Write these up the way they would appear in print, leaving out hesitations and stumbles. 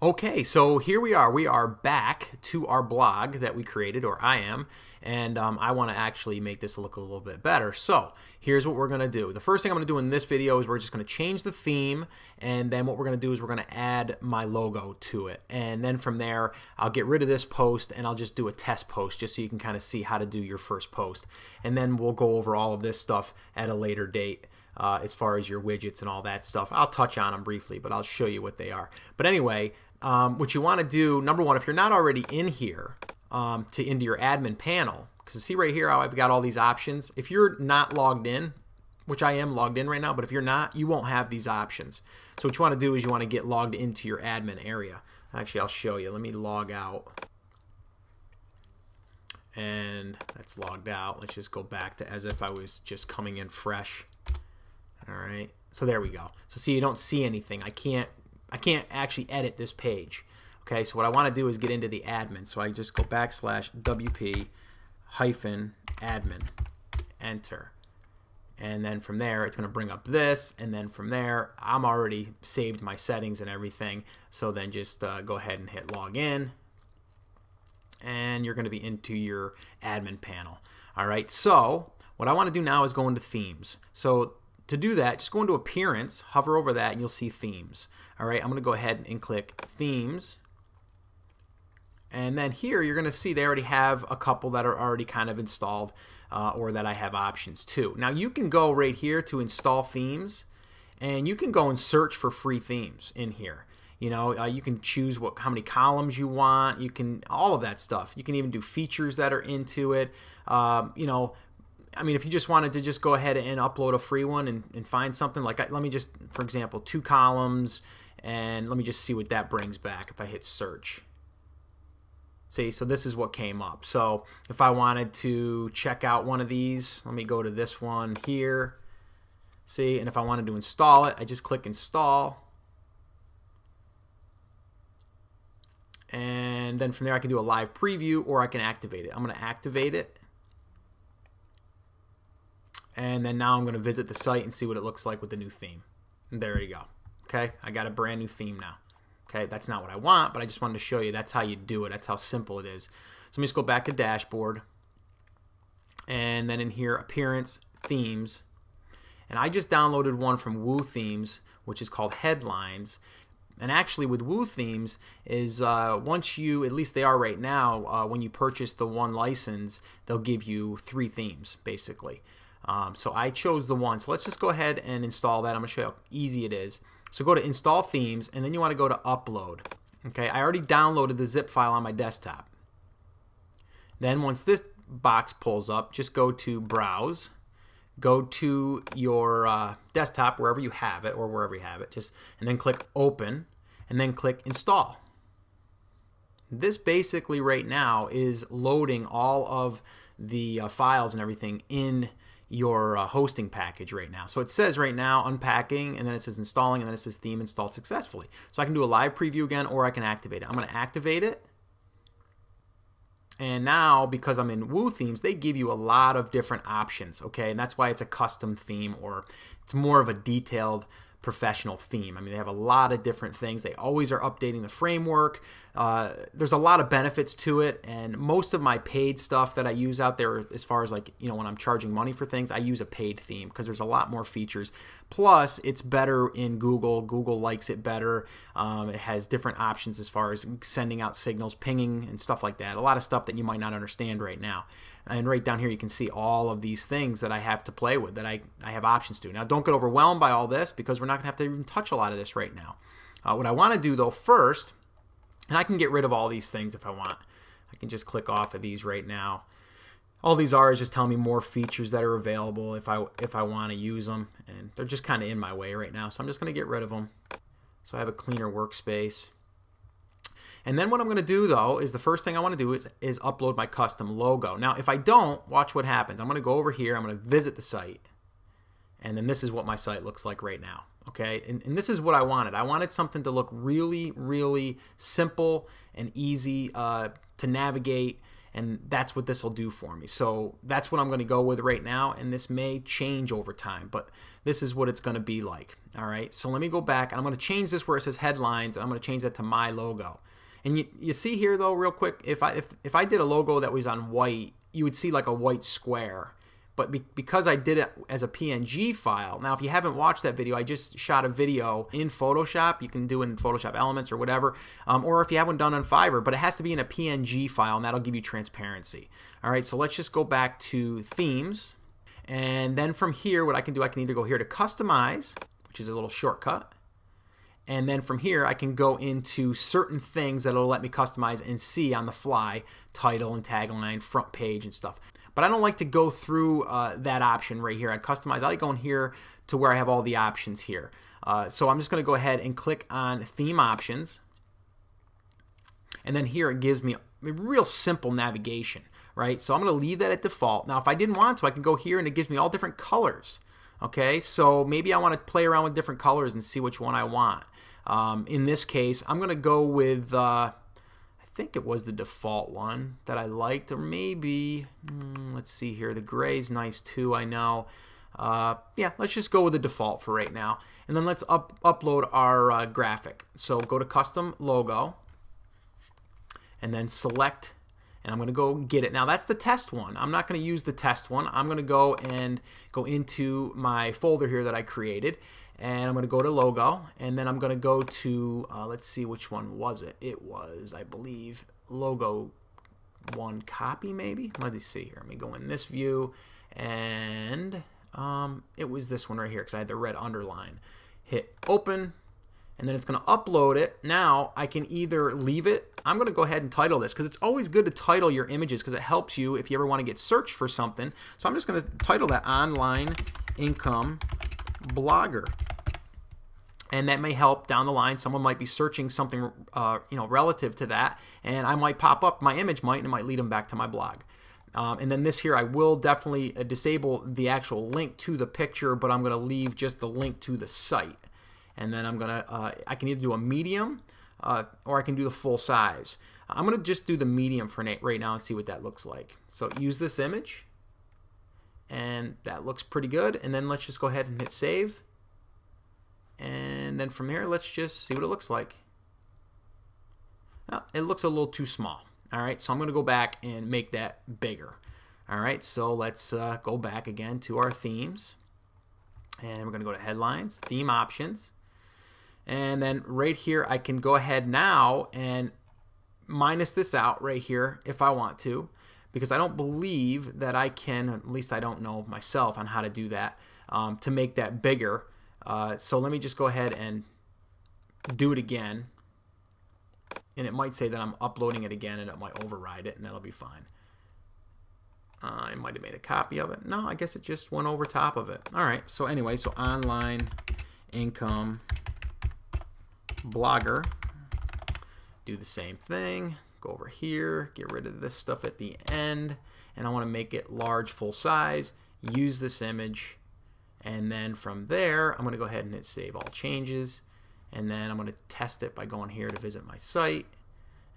Okay, so here we are. We are back to our blog that we created, or I am, and I want to actually make this look a little bit better. So here's what we're going to do. The first thing I'm going to do in this video is we're just going to change the theme, and then what we're going to do is we're going to add my logo to it. And then from there, I'll get rid of this post, and I'll just do a test post just so you can kind of see how to do your first post. And then we'll go over all of this stuff at a later date. As far as your widgets and all that stuff. I'll touch on them briefly, but I'll show you what they are. But anyway, what you want to do, number one, if you're not already in here, into your admin panel, because see right here how I've got all these options. If you're not logged in, which I am logged in right now, but if you're not, you won't have these options. So what you want to do is you want to get logged into your admin area. Actually, I'll show you. Let me log out. And that's logged out. Let's just go back to as if I was just coming in fresh. All right, so there we go. So see, you don't see anything. I can't actually edit this page. Okay, so what I want to do is get into the admin. So I just go /wp-admin, enter. And then from there, it's going to bring up this. And then from there, I'm already saved my settings and everything. So then just go ahead and hit login. And you're going to be into your admin panel. All right, so what I want to do now is go into themes. So to do that, just go into Appearance, hover over that, and you'll see Themes. All right, I'm going to go ahead and click Themes. And then here, you're going to see they already have a couple that are already kind of installed or that I have options to. Now, you can go right here to Install Themes, and you can go and search for free themes in here. You know, you can choose how many columns you want. You can, all of that stuff. You can even do features that are into it, you know. I mean, if you just wanted to just go ahead and upload a free one and find something, like let me just, for example, 2 columns, and let me just see what that brings back if I hit search. See, so this is what came up. So if I wanted to check out one of these, let me go to this one here. See, and if I wanted to install it, I just click install. And then from there I can do a live preview or I can activate it. I'm going to activate it. And then now I'm going to visit the site and see what it looks like with the new theme. And there you go. Okay, I got a brand new theme now. Okay, that's not what I want, but I just wanted to show you that's how you do it. That's how simple it is. So let me just go back to Dashboard. And then in here, Appearance, Themes. And I just downloaded one from WooThemes, which is called Headlines. And actually with WooThemes is once you, at least they are right now, when you purchase the one license, they'll give you 3 themes basically. So I chose the one. So let's just go ahead and install that. I'm going to show you how easy it is. So go to Install Themes, and then you want to go to Upload. Okay, I already downloaded the zip file on my desktop. Then once this box pulls up, just go to Browse. Go to your desktop, wherever you have it, or wherever you have it, just, and then click Open, and then click Install. This basically right now is loading all of the files and everything in your hosting package right now. So it says right now unpacking, and then it says installing, and then it says theme installed successfully. So I can do a live preview again, or I can activate it. I'm going to activate it. And now because I'm in WooThemes, they give you a lot of different options, okay? And that's why it's a custom theme, or it's more of a detailed professional theme. I mean, they have a lot of different things. They always are updating the framework. There's a lot of benefits to it, and most of my paid stuff that I use out there, as far as like, you know, when I'm charging money for things, I use a paid theme because there's a lot more features. Plus, it's better in Google. Google likes it better. It has different options as far as sending out signals, pinging, and stuff like that. A lot of stuff that you might not understand right now. And right down here, you can see all of these things that I have to play with, that I have options to. Now, don't get overwhelmed by all this because we're not going to have to even touch a lot of this right now. What I want to do, though, first, and I can get rid of all these things if I want. I can just click off of these right now. All these are is just telling me more features that are available if I want to use them. And they're just kind of in my way right now, so I'm just going to get rid of them so I have a cleaner workspace. And then what I'm going to do, though, is the first thing I want to do is upload my custom logo. Now, if I don't, watch what happens. I'm going to go over here. I'm going to visit the site. And then this is what my site looks like right now. Okay, and this is what I wanted. I wanted something to look really, really simple and easy to navigate. and that's what this will do for me. So that's what I'm going to go with right now, and this may change over time, but this is what it's going to be like. All right, so let me go back. I'm going to change this where it says headlines, and I'm going to change that to my logo. And you see here though, real quick, if I did a logo that was on white, you would see like a white square. But because I did it as a PNG file, now if you haven't watched that video, I just shot a video in Photoshop. You can do it in Photoshop Elements or whatever, or if you have one done on Fiverr, but it has to be in a PNG file, and that'll give you transparency. All right, so let's just go back to themes, and then from here what I can do, I can either go here to customize, which is a little shortcut, and then from here I can go into certain things that will let me customize and see on the fly, title and tagline, front page and stuff. But I don't like to go through that option right here. I customize. I like going here to where I have all the options here. So I'm just going to go ahead and click on theme options. And then here it gives me a real simple navigation, right? So I'm going to leave that at default. Now if I didn't want to, I can go here and it gives me all different colors. Okay, so maybe I want to play around with different colors and see which one I want. In this case, I'm going to go with... I think it was the default one that I liked, or maybe let's see here, the gray's nice too, I know. Yeah, let's just go with the default for right now, and then let's upload our graphic. So go to custom logo and then select, and I'm gonna go get it. Now that's the test one. I'm not gonna use the test one. I'm gonna go and go into my folder here that I created, and I'm going to go to logo, and then I'm going to go to, let's see, which one was it? It was, I believe, logo one copy maybe? Let me see here. Let me go in this view, and it was this one right here because I had the red underline. Hit open, and then it's going to upload it. Now I can either leave it. I'm going to go ahead and title this because it's always good to title your images because it helps you if you ever want to get searched for something. So I'm just going to title that Online Income Blogger. And that may help down the line. Someone might be searching something you know, relative to that, and I might pop up, my image might, and it might lead them back to my blog. And then this here, I will definitely disable the actual link to the picture, but I'm going to leave just the link to the site. And then I'm going to, I can either do a medium or I can do the full size. I'm going to just do the medium for right now and see what that looks like. So use this image, and that looks pretty good. And then let's just go ahead and hit save. And then from here, let's just see what it looks like. Well, it looks a little too small. All right, so I'm going to go back and make that bigger. All right, so let's go back again to our themes. And we're going to go to headlines, theme options. And then right here, I can go ahead now and minus this out right here if I want to, because I don't believe that I can, at least I don't know myself on how to do that, to make that bigger. So let me just go ahead and do it again, and it might say that I'm uploading it again and it might override it, and that'll be fine. I might have made a copy of it. No, I guess it just went over top of it. Alright, so anyway, so Online Income Blogger, do the same thing. Go over here, get rid of this stuff at the end, and I want to make it large, full size, use this image, and then from there I'm going to go ahead and hit save all changes, and then I'm going to test it by going here to visit my site,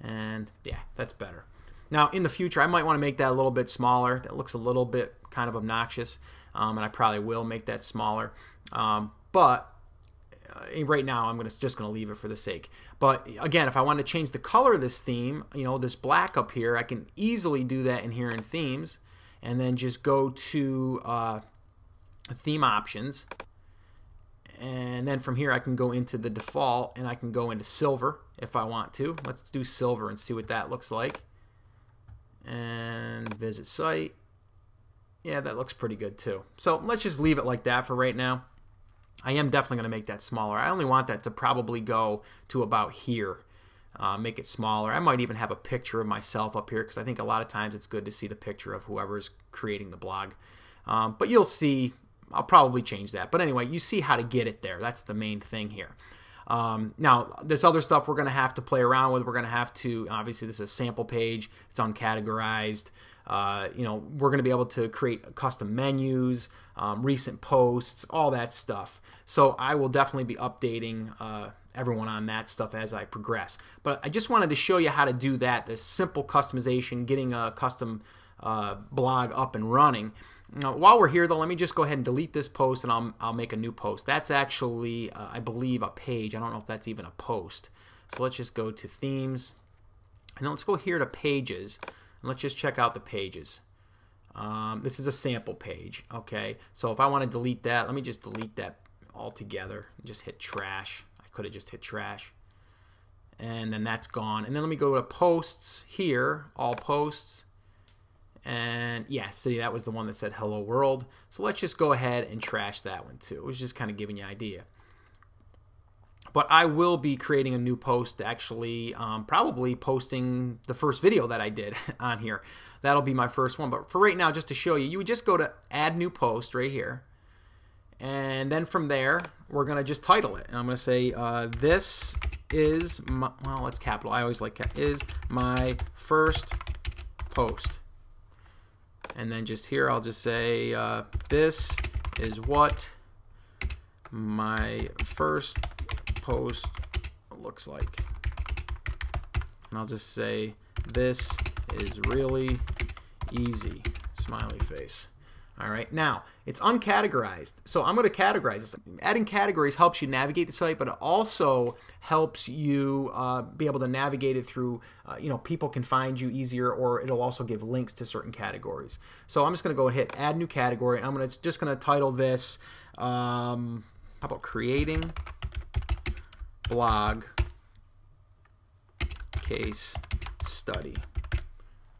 and yeah, that's better. Now in the future I might want to make that a little bit smaller. That looks a little bit kind of obnoxious, and I probably will make that smaller, but right now I'm just going to leave it for the sake. But again, if I want to change the color of this theme, you know, this black up here, I can easily do that in here in themes, and then just go to theme options, and then from here I can go into the default, and I can go into silver if I want to. Let's do silver and see what that looks like, and visit site. Yeah, that looks pretty good too. So let's just leave it like that for right now. I am definitely going to make that smaller. I only want that to probably go to about here. Make it smaller. I might even have a picture of myself up here because I think a lot of times it's good to see the picture of whoever's creating the blog. But you'll see, I'll probably change that. But anyway, you see how to get it there. That's the main thing here. Now, this other stuff we're going to have to play around with. We're going to have to, obviously this is a sample page. It's uncategorized. You know, we're going to be able to create custom menus, recent posts, all that stuff. So I will definitely be updating everyone on that stuff as I progress. But I just wanted to show you how to do that, this simple customization, getting a custom blog up and running. Now, while we're here though, let me just go ahead and delete this post and I'll make a new post. That's actually, I believe, a page. I don't know if that's even a post. So let's just go to themes and then let's go here to pages and let's just check out the pages. This is a sample page, okay? So if I want to delete that, let me just delete that altogether and just hit trash. I could have just hit trash and then that's gone. And then let me go to posts here, all posts. And yeah, see, that was the one that said hello world. So let's just go ahead and trash that one too. It was just kind of giving you an idea. But I will be creating a new post, actually, probably posting the first video that I did on here. That'll be my first one. But for right now, just to show you, you would just go to add new post right here. And then from there, we're going to just title it. And I'm going to say, this is my, well, it's capital. I always like is my first post. And then just here, I'll just say, this is what my first post looks like. And I'll just say, this is really easy, smiley face. All right, now it's uncategorized, so I'm going to categorize this. Adding categories helps you navigate the site, but it also helps you be able to navigate it through, you know, people can find you easier, or it'll also give links to certain categories. So I'm just going to go and hit add new category, and I'm going to just going to title this, how about creating blog case study.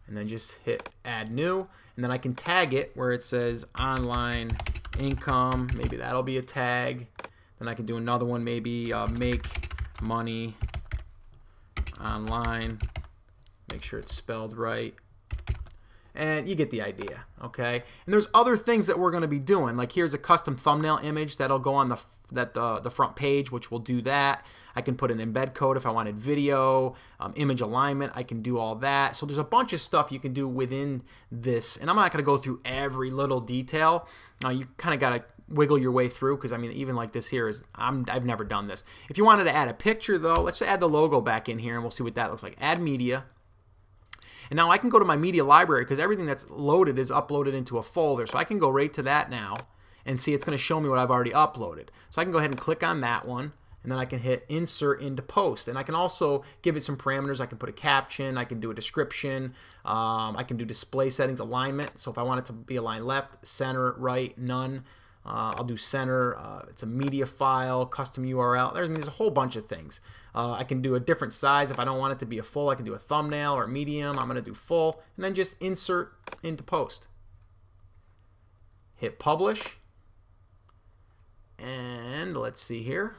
And then just hit add new, and then I can tag it where it says online income. Maybe that'll be a tag. Then I can do another one, maybe make money online. Make sure it's spelled right. And you get the idea, okay? And there's other things that we're going to be doing. Like here's a custom thumbnail image that'll go on the front page, which will do that. I can put an embed code if I wanted video, image alignment. I can do all that. So there's a bunch of stuff you can do within this. And I'm not going to go through every little detail. Now you kind of got to wiggle your way through, because I mean, even like this here is, I've never done this. If you wanted to add a picture though, let's add the logo back in here and we'll see what that looks like. Add media. And now I can go to my media library, because everything that's loaded is uploaded into a folder. So I can go right to that now and see it's going to show me what I've already uploaded. So I can go ahead and click on that one, and then I can hit insert into post. And I can also give it some parameters. I can put a caption. I can do a description. I can do display settings, alignment. So if I want it to be aligned left, center, right, none. I'll do center, it's a media file, custom URL, there's a whole bunch of things. I can do a different size if I don't want it to be a full. I can do a thumbnail or a medium. I'm going to do full, and then just insert into post. Hit publish, and let's see here.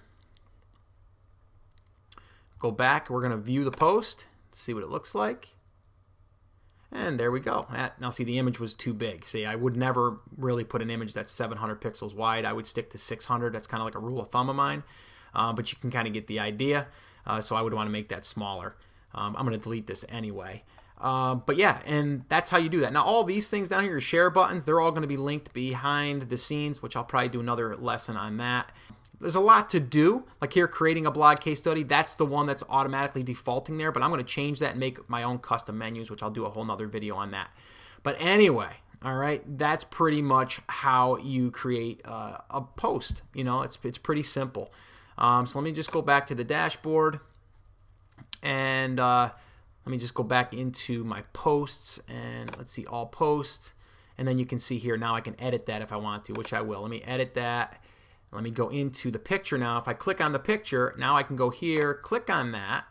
Go back, we're going to view the post, see what it looks like. And there we go. Now see, the image was too big. See, I would never really put an image that's 700 pixels wide. I would stick to 600. That's kind of like a rule of thumb of mine. But you can kind of get the idea. So I would want to make that smaller. I'm going to delete this anyway. But yeah, and that's how you do that. Now all these things down here, your share buttons, they're all going to be linked behind the scenes, which I'll probably do another lesson on that. There's a lot to do, like here creating a blog case study. That's the one that's automatically defaulting there, but I'm going to change that and make my own custom menus, which I'll do a whole nother video on that. But anyway, all right, that's pretty much how you create a post. You know, it's pretty simple. So let me just go back to the dashboard, and let me just go back into my posts, and let's see, all posts. And then you can see here now I can edit that if I want to, which I will. Let me edit that. Let me go into the picture now. If I click on the picture, now I can go here, click on that,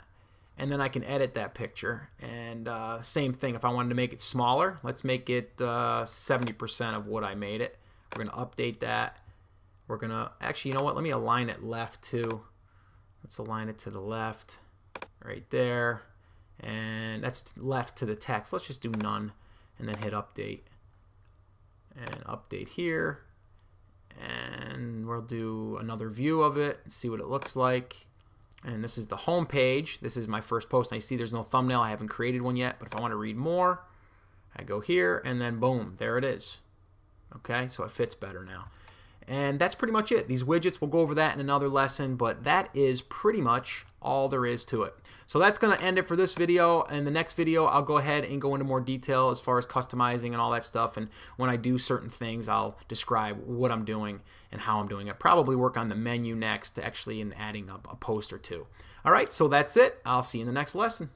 and then I can edit that picture. And same thing, if I wanted to make it smaller, let's make it 70% of what I made it. We're going to update that. We're going to, actually, you know what, let me align it left too. Let's align it to the left, right there. And that's left to the text. Let's just do none, and then hit update. And update here. And we'll do another view of it and see what it looks like. And this is the home page. This is my first post. And I see there's no thumbnail. I haven't created one yet. But if I want to read more, I go here, and then boom, there it is. Okay, so it fits better now. And that's pretty much it. These widgets, we'll go over that in another lesson, but that is pretty much all there is to it. So that's going to end it for this video. In the next video, I'll go ahead and go into more detail as far as customizing and all that stuff. And when I do certain things, I'll describe what I'm doing and how I'm doing it. Probably work on the menu next, actually, and adding up a post or two. All right, so that's it. I'll see you in the next lesson.